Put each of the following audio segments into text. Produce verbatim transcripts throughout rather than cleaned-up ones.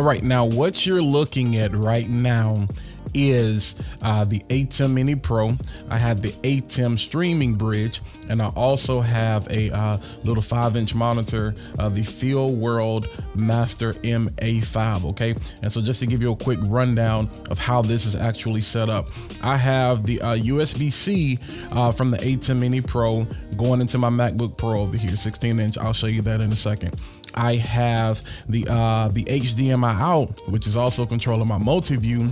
All right, now what you're looking at right now is uh, the ATEM Mini Pro. I have the ATEM Streaming Bridge, and I also have a uh, little five-inch monitor, uh, the FeelWorld Master M A five, okay? And so just to give you a quick rundown of how this is actually set up, I have the uh, U S B C uh, from the ATEM Mini Pro going into my MacBook Pro over here, sixteen inch. I'll show you that in a second. I have the, uh, the H D M I out, which is also controlling my multi-view,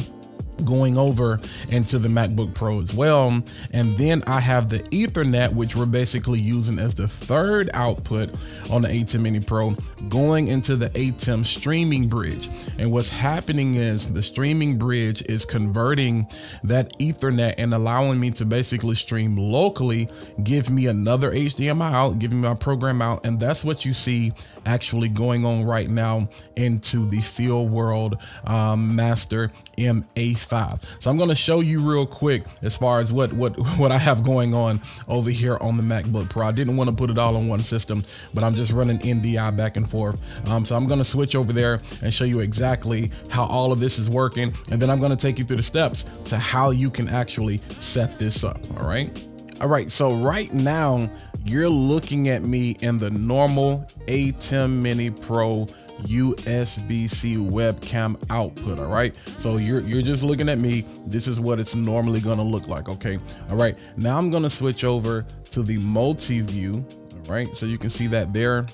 going over into the MacBook Pro as well. And then I have the Ethernet, which we're basically using as the third output on the ATEM Mini Pro, going into the ATEM Streaming Bridge. And what's happening is the Streaming Bridge is converting that Ethernet and allowing me to basically stream locally, give me another H D M I out, giving my program out. And that's what you see actually going on right now into the FeelWorld um, Master M A five. So I'm going to show you real quick as far as what what what I have going on over here on the MacBook Pro. I didn't want to put it all on one system, but I'm just running N D I back and forth. Um, so I'm going to switch over there and show you exactly how all of this is working, and then I'm going to take you through the steps to how you can actually set this up. All right. All right. So right now you're looking at me in the normal ATEM Mini Pro U S B C webcam output. All right, so you're you're just looking at me. This is what it's normally going to look like. Okay. All right, now I'm going to switch over to the multi-view. All right, so you can see that there.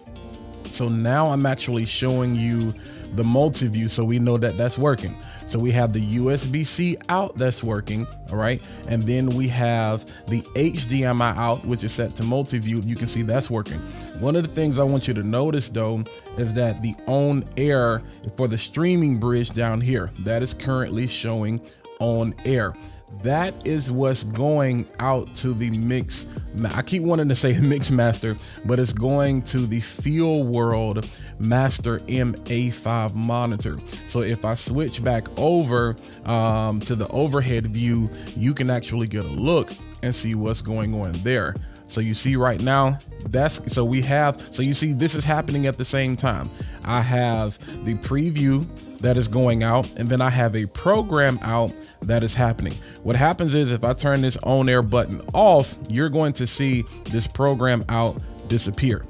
So now I'm actually showing you the multi-view, so we know that that's working. So we have the U S B C out that's working, all right? And then we have the H D M I out, which is set to multi-view. You can see that's working. One of the things I want you to notice though, is that the on air for the Streaming Bridge down here, that is currently showing on air. That is what's going out to the mix. I keep wanting to say mix master, but it's going to the FeelWorld Master M A five monitor. So if I switch back over um, to the overhead view, you can actually get a look and see what's going on there. So you see right now, that's so we have, so you see this is happening at the same time. I have the preview that is going out, and then I have a program out that is happening. What happens is if I turn this on air button off, you're going to see this program out disappear.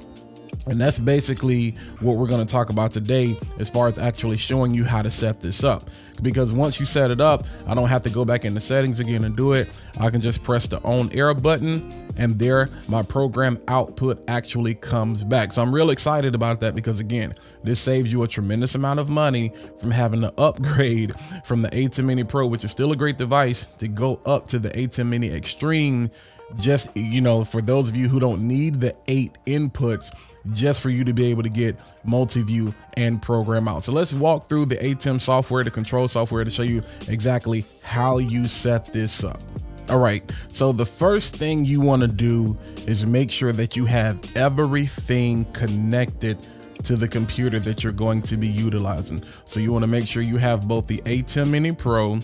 And that's basically what we're going to talk about today as far as actually showing you how to set this up, because once you set it up, I don't have to go back into settings again and do it. I can just press the on air button, and there my program output actually comes back. So I'm real excited about that, because again, this saves you a tremendous amount of money from having to upgrade from the ATEM Mini Pro, which is still a great device, to go up to the ATEM Mini Extreme. Just, you know, for those of you who don't need the eight inputs, just for you to be able to get multi-view and program out. So let's walk through the ATEM software, the control software, to show you exactly how you set this up. All right, so the first thing you want to do is make sure that you have everything connected to the computer that you're going to be utilizing. So you want to make sure you have both the ATEM Mini Pro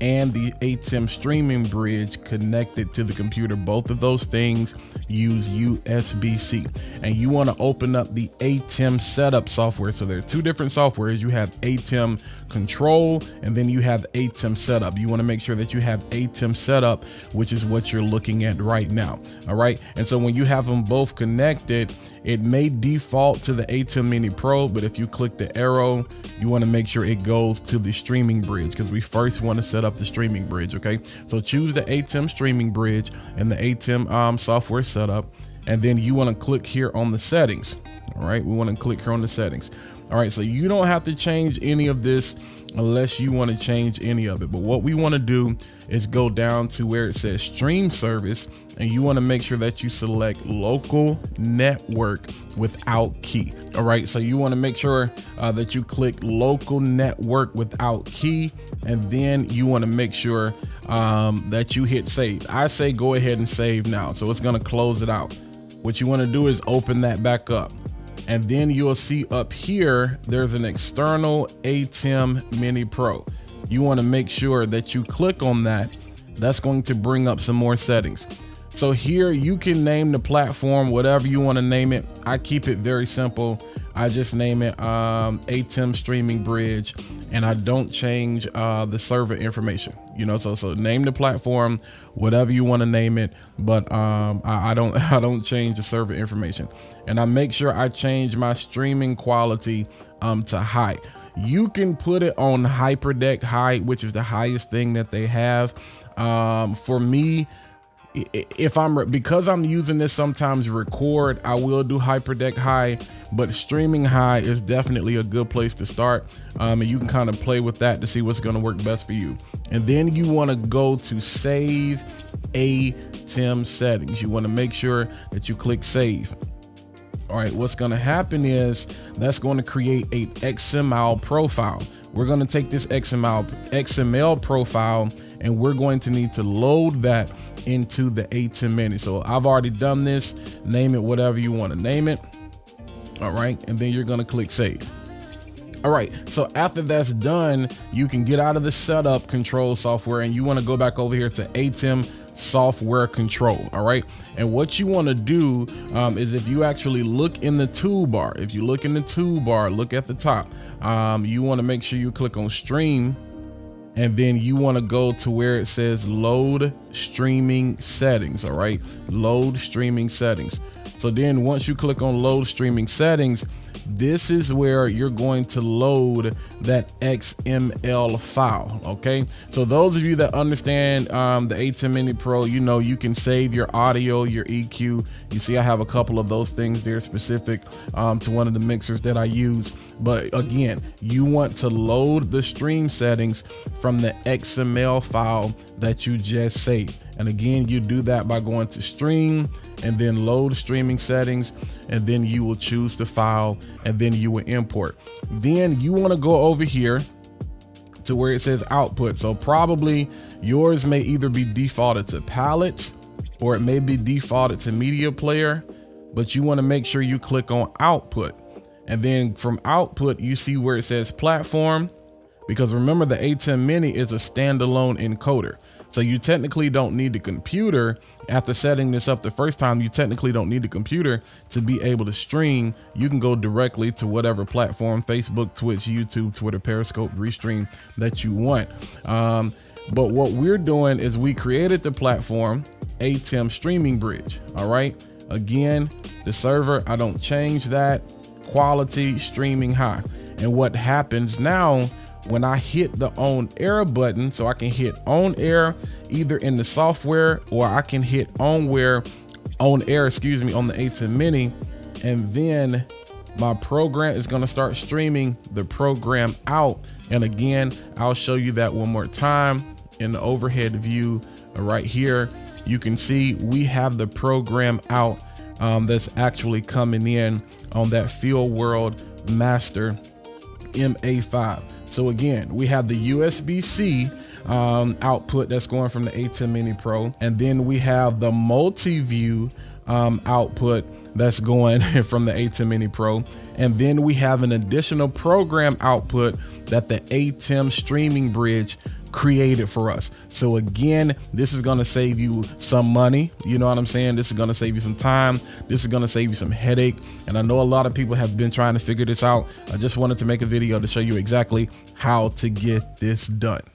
and the ATEM Streaming Bridge connected to the computer. Both of those things use U S B C, and you want to open up the ATEM Setup software. So there are two different softwares. You have ATEM Control, and then you have ATEM Setup. You want to make sure that you have ATEM Setup, which is what you're looking at right now. All right, and so when you have them both connected, it may default to the ATEM Mini Pro, but if you click the arrow, you want to make sure it goes to the Streaming Bridge, because we first want to set up the Streaming Bridge. Okay, so choose the ATEM Streaming Bridge and the ATEM um, software setup, and then you want to click here on the settings. All right, we want to click here on the settings. All right, so you don't have to change any of this unless you want to change any of it. But what we want to do is go down to where it says stream service, and you want to make sure that you select local network without key. All right, so you want to make sure uh, that you click local network without key, and then you want to make sure um, that you hit save. I say go ahead and save now, so it's going to close it out. What you want to do is open that back up, and then you'll see up here, there's an external ATEM Mini Pro. You want to make sure that you click on that. That's going to bring up some more settings. So here you can name the platform, whatever you want to name it. I keep it very simple. I just name it um, ATEM Streaming Bridge, and I don't change uh, the server information. You know, so so name the platform, whatever you want to name it, but um, I, I don't I don't change the server information, and I make sure I change my streaming quality um, to high. You can put it on HyperDeck High, which is the highest thing that they have. Um, for me, if I'm because I'm using this sometimes record, I will do HyperDeck High, but streaming high is definitely a good place to start. Um, and you can kind of play with that to see what's going to work best for you. And then you want to go to save ATEM settings. You want to make sure that you click save. All right, what's going to happen is that's going to create a X M L profile. We're going to take this X M L X M L profile, and we're going to need to load that into the ATEM Mini. So I've already done this. Name it whatever you want to name it. All right, and then you're going to click save. All right, so after that's done, you can get out of the setup control software, and you want to go back over here to ATEM software control. All right, and what you want to do um, is if you actually look in the toolbar, if you look in the toolbar, look at the top, um, you want to make sure you click on stream, and then you want to go to where it says load streaming settings. All right, load streaming settings. So then once you click on load streaming settings, this is where you're going to load that X M L file. Okay, so those of you that understand um, the ATEM Mini Pro, you know you can save your audio, your E Q. You see I have a couple of those things there specific um, to one of the mixers that I use. But again, you want to load the stream settings from the X M L file that you just saved. And again, you do that by going to stream and then load streaming settings, and then you will choose the file, and then you will import. Then you want to go over here to where it says output. So probably yours may either be defaulted to palettes, or it may be defaulted to media player, but you want to make sure you click on output. And then from output, you see where it says platform, because remember the ATEM Mini is a standalone encoder. So you technically don't need the computer. After setting this up the first time, you technically don't need the computer to be able to stream. You can go directly to whatever platform, Facebook, Twitch, YouTube, Twitter, Periscope, Restream, that you want. Um, but what we're doing is we created the platform ATEM Streaming Bridge. All right, again, the server, I don't change that. Quality streaming high. And what happens now, when I hit the on air button, so I can hit on air either in the software, or I can hit on where on air, excuse me, on the ATEM Mini, and then my program is going to start streaming the program out. And again, I'll show you that one more time in the overhead view right here. You can see we have the program out um, that's actually coming in on that FeelWorld Master M A five. So again, we have the U S B C um, output that's going from the ATEM Mini Pro, and then we have the multi-view um, output that's going from the ATEM Mini Pro, and then we have an additional program output that the ATEM Streaming Bridge created for us. So again, this is going to save you some money. You know what I'm saying? This is going to save you some time. This is going to save you some headache. And I know a lot of people have been trying to figure this out. I just wanted to make a video to show you exactly how to get this done.